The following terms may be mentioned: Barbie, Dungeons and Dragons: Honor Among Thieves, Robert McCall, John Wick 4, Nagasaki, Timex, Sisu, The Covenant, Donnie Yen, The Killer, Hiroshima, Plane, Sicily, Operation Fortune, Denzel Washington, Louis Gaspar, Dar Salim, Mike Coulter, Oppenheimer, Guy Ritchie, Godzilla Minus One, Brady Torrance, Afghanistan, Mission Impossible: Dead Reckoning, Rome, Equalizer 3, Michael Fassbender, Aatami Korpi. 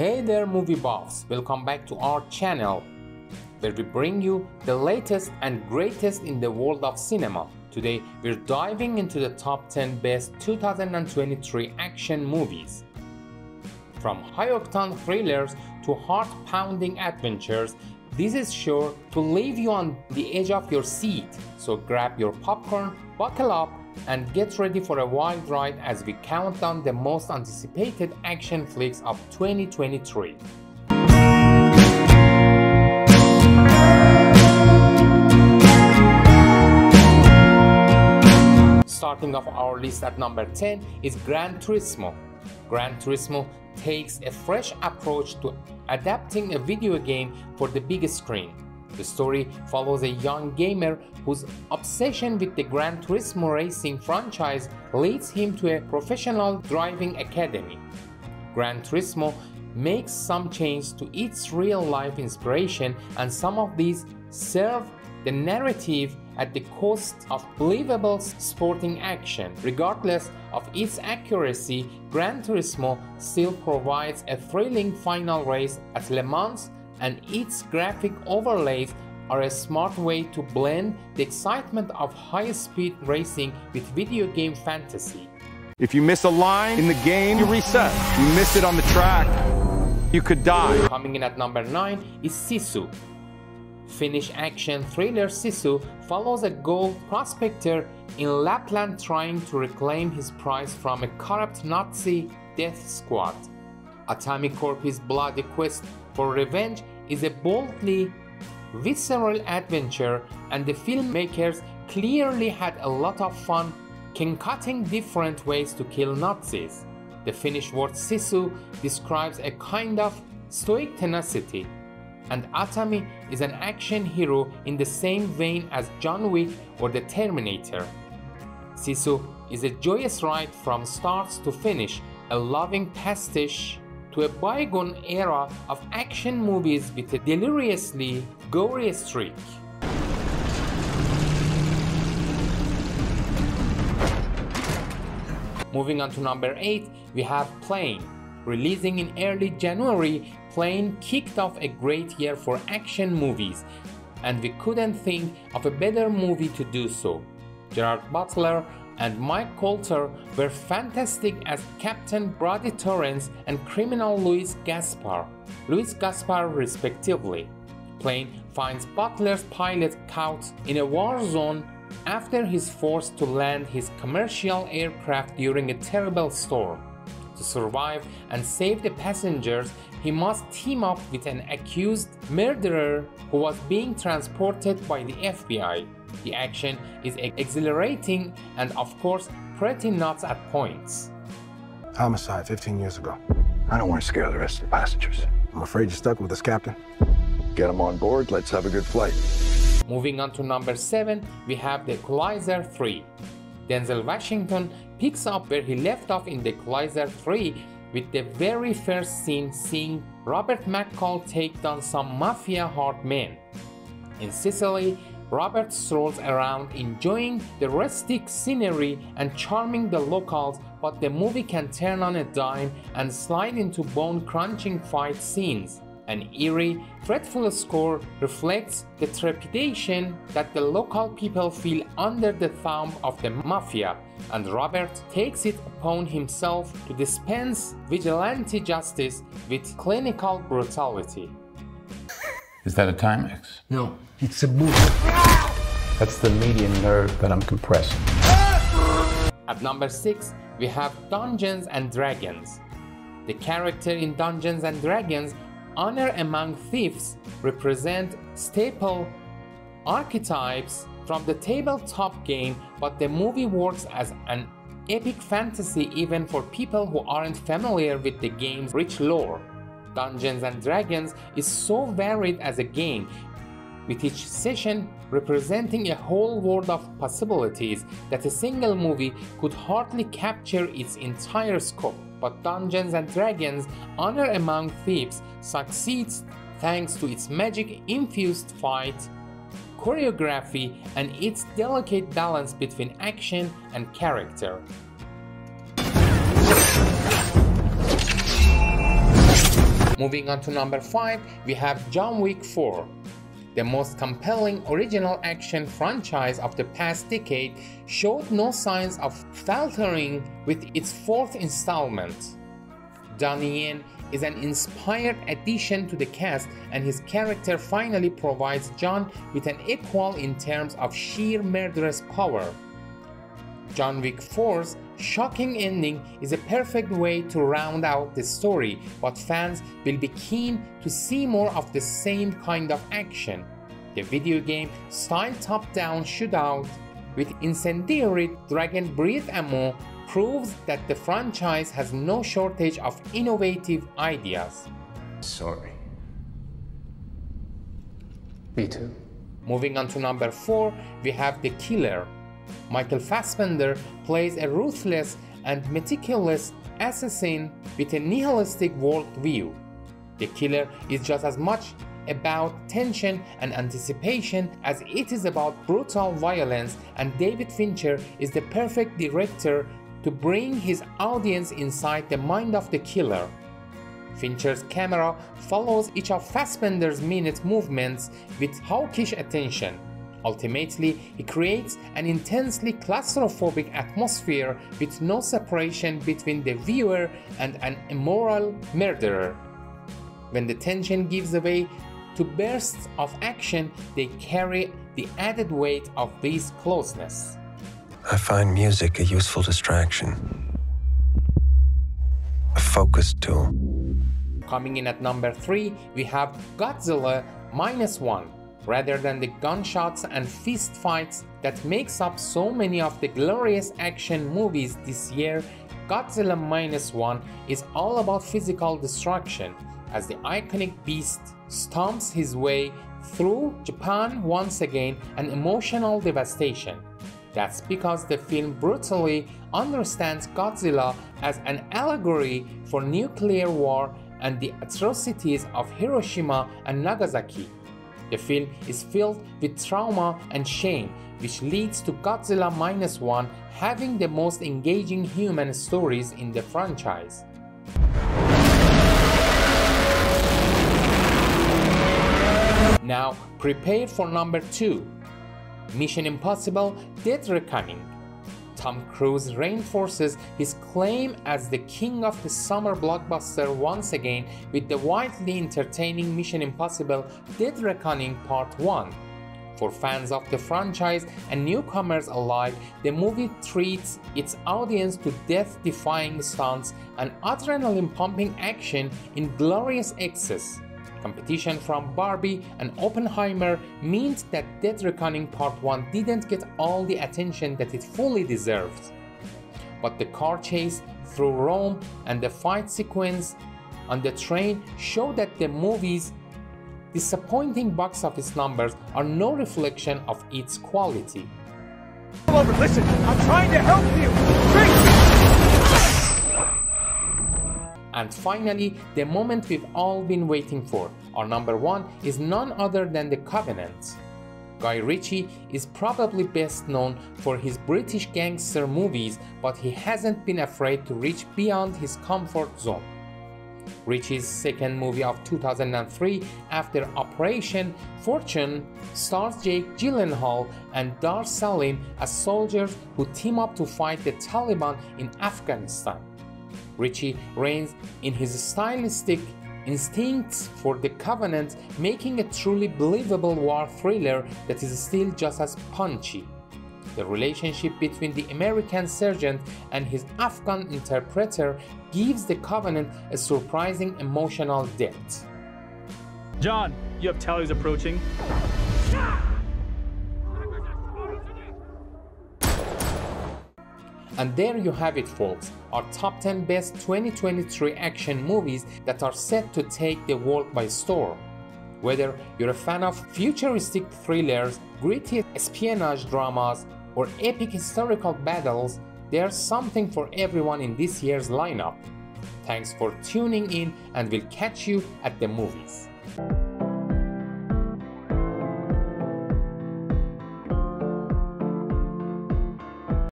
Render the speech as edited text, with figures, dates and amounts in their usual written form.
Hey there movie buffs, welcome back to our channel where we bring you the latest and greatest in the world of cinema. Today we're diving into the top 10 best 2023 action movies. From high-octane thrillers to heart-pounding adventures, this is sure to leave you on the edge of your seat. So grab your popcorn, buckle up, and get ready for a wild ride as we count down the most anticipated action flicks of 2023. Starting off our list at number 10 is Gran Turismo. Gran Turismo takes a fresh approach to adapting a video game for the big screen. The story follows a young gamer whose obsession with the Gran Turismo racing franchise leads him to a professional driving academy. Gran Turismo makes some change to its real-life inspiration, and some of these serve the narrative at the cost of believable sporting action. Regardless of its accuracy, Gran Turismo still provides a thrilling final race at Le Mans, and its graphic overlays are a smart way to blend the excitement of high-speed racing with video game fantasy. If you miss a line in the game, you reset. You miss it on the track, you could die. Coming in at number 9 is Sisu. Finnish action thriller Sisu follows a gold prospector in Lapland trying to reclaim his prize from a corrupt Nazi death squad. Aatami Korpi's bloody quest for revenge is a boldly visceral adventure, and the filmmakers clearly had a lot of fun concocting different ways to kill Nazis. The Finnish word Sisu describes a kind of stoic tenacity, and Aatami is an action hero in the same vein as John Wick or the Terminator. Sisu is a joyous ride from start to finish, a loving pastiche to a bygone era of action movies with a deliriously gory streak. Moving on to number 8, we have Plane. Releasing in early January, Plane kicked off a great year for action movies, and we couldn't think of a better movie to do so. Gerard Butler and Mike Coulter were fantastic as Captain Brady Torrance and criminal Louis Gaspar respectively. Plane finds Butler's pilot caught in a war zone after he's forced to land his commercial aircraft during a terrible storm. To survive and save the passengers, he must team up with an accused murderer who was being transported by the FBI. The action is exhilarating and, of course, pretty nuts at points. Homicide 15 years ago. I don't want to scare the rest of the passengers. I'm afraid you're stuck with us, Captain. Get them on board. Let's have a good flight. Moving on to number 7, we have The Equalizer 3. Denzel Washington picks up where he left off in The Equalizer 3 with the very first scene seeing Robert McCall take down some mafia hard men. In Sicily, Robert strolls around enjoying the rustic scenery and charming the locals, but the movie can turn on a dime and slide into bone-crunching fight scenes. An eerie, dreadful score reflects the trepidation that the local people feel under the thumb of the mafia, and Robert takes it upon himself to dispense vigilante justice with clinical brutality. Is that a Timex? No, it's a boot. That's the median nerve that I'm compressing. At number 6, we have Dungeons and Dragons. The character in Dungeons and Dragons Honor Among Thieves represent staple archetypes from the tabletop game, but the movie works as an epic fantasy even for people who aren't familiar with the game's rich lore. Dungeons and Dragons is so varied as a game, with each session representing a whole world of possibilities that a single movie could hardly capture its entire scope. But Dungeons and Dragons: Honor Among Thieves succeeds thanks to its magic-infused fight, choreography, and its delicate balance between action and character. Moving on to number 5, we have John Wick 4. The most compelling original action franchise of the past decade showed no signs of faltering with its fourth installment. Donnie Yen is an inspired addition to the cast, and his character finally provides John with an equal in terms of sheer murderous power. John Wick 4's shocking ending is a perfect way to round out the story, but fans will be keen to see more of the same kind of action. The video game style top-down shootout with incendiary Dragon Breath ammo proves that the franchise has no shortage of innovative ideas. Sorry. Me too. Moving on to number 4, we have The Killer. Michael Fassbender plays a ruthless and meticulous assassin with a nihilistic worldview. The Killer is just as much about tension and anticipation as it is about brutal violence, and David Fincher is the perfect director to bring his audience inside the mind of the killer. Fincher's camera follows each of Fassbender's minute movements with hawkish attention. Ultimately, he creates an intensely claustrophobic atmosphere with no separation between the viewer and an immoral murderer. When the tension gives way to bursts of action, they carry the added weight of this closeness. I find music a useful distraction, a focus tool. Coming in at number 3, we have Godzilla Minus One. Rather than the gunshots and fist fights that makes up so many of the glorious action movies this year, Godzilla Minus One is all about physical destruction, as the iconic beast stomps his way through Japan once again and emotional devastation. That's because the film brutally understands Godzilla as an allegory for nuclear war and the atrocities of Hiroshima and Nagasaki. The film is filled with trauma and shame, which leads to Godzilla Minus One having the most engaging human stories in the franchise. Now, prepare for number 2. Mission Impossible: Dead Reckoning. Tom Cruise reinforces his claim as the king of the summer blockbuster once again with the wildly entertaining Mission Impossible: Dead Reckoning Part 1. For fans of the franchise and newcomers alike, the movie treats its audience to death-defying stunts and adrenaline-pumping action in glorious excess. Competition from Barbie and Oppenheimer means that Dead Reckoning Part 1 didn't get all the attention that it fully deserved. But the car chase through Rome and the fight sequence on the train show that the movie's disappointing box office numbers are no reflection of its quality. Listen, I'm trying to help you! Drink. And finally, the moment we've all been waiting for, our number 1 is none other than The Covenant. Guy Ritchie is probably best known for his British gangster movies, but he hasn't been afraid to reach beyond his comfort zone. Ritchie's second movie of 2003 after Operation Fortune stars Jake Gyllenhaal and Dar Salim as soldiers who team up to fight the Taliban in Afghanistan. Ritchie reigns in his stylistic instincts for The Covenant, making a truly believable war thriller that is still just as punchy. The relationship between the American sergeant and his Afghan interpreter gives The Covenant a surprising emotional depth. John, you have tallies approaching. And there you have it, folks, our top 10 best 2023 action movies that are set to take the world by storm. Whether you're a fan of futuristic thrillers, gritty espionage dramas, or epic historical battles, there's something for everyone in this year's lineup. Thanks for tuning in, and we'll catch you at the movies.